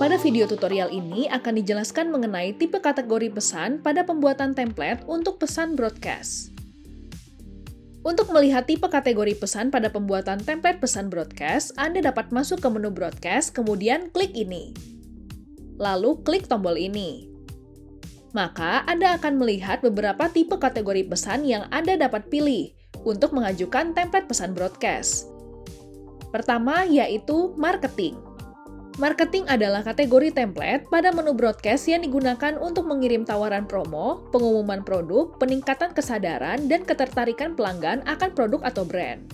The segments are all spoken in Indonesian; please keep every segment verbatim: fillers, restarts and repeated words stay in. Pada video tutorial ini akan dijelaskan mengenai tipe kategori pesan pada pembuatan template untuk pesan broadcast. Untuk melihat tipe kategori pesan pada pembuatan template pesan broadcast, Anda dapat masuk ke menu broadcast, kemudian klik ini. Lalu klik tombol ini. Maka Anda akan melihat beberapa tipe kategori pesan yang Anda dapat pilih untuk mengajukan template pesan broadcast. Pertama yaitu marketing. Marketing adalah kategori template pada menu broadcast yang digunakan untuk mengirim tawaran promo, pengumuman produk, peningkatan kesadaran, dan ketertarikan pelanggan akan produk atau brand.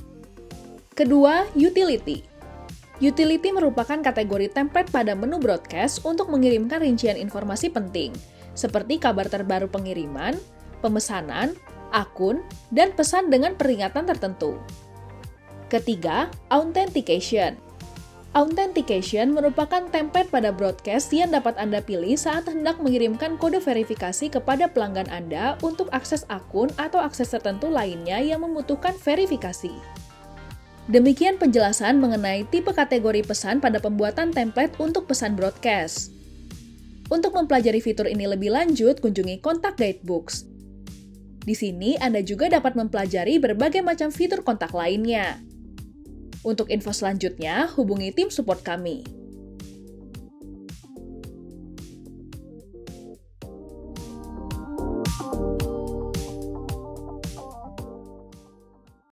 Kedua, utility. Utility merupakan kategori template pada menu broadcast untuk mengirimkan rincian informasi penting, seperti kabar terbaru pengiriman, pemesanan, akun, dan pesan dengan peringatan tertentu. Ketiga, authentication. Authentication merupakan template pada broadcast yang dapat Anda pilih saat hendak mengirimkan kode verifikasi kepada pelanggan Anda untuk akses akun atau akses tertentu lainnya yang membutuhkan verifikasi. Demikian penjelasan mengenai tipe kategori pesan pada pembuatan template untuk pesan broadcast. Untuk mempelajari fitur ini lebih lanjut, kunjungi Contact Guidebooks. Di sini Anda juga dapat mempelajari berbagai macam fitur kontak lainnya. Untuk info selanjutnya, hubungi tim support kami.